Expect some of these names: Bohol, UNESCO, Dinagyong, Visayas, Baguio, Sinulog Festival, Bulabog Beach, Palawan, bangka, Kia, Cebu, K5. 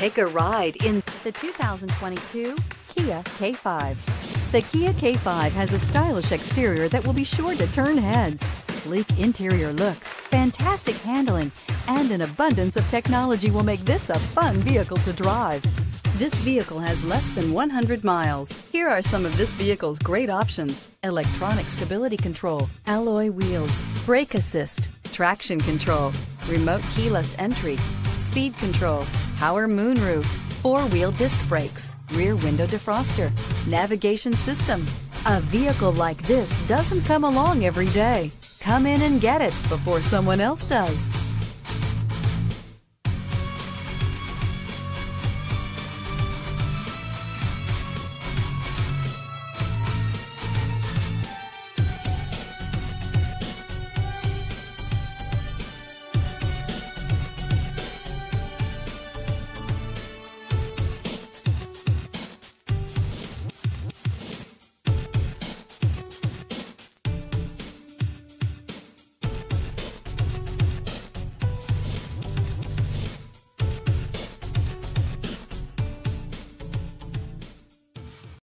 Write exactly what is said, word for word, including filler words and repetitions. Take a ride in the two thousand twenty-two Kia K five. The Kia K five has a stylish exterior that will be sure to turn heads, sleek interior looks, fantastic handling, and an abundance of technology will make this a fun vehicle to drive. This vehicle has less than one hundred miles. Here are some of this vehicle's great options: electronic stability control, alloy wheels, brake assist, traction control, remote keyless entry, speed control, power moonroof, four-wheel disc brakes, rear window defroster, navigation system. A vehicle like this doesn't come along every day. Come in and get it before someone else does.